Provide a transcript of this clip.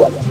What?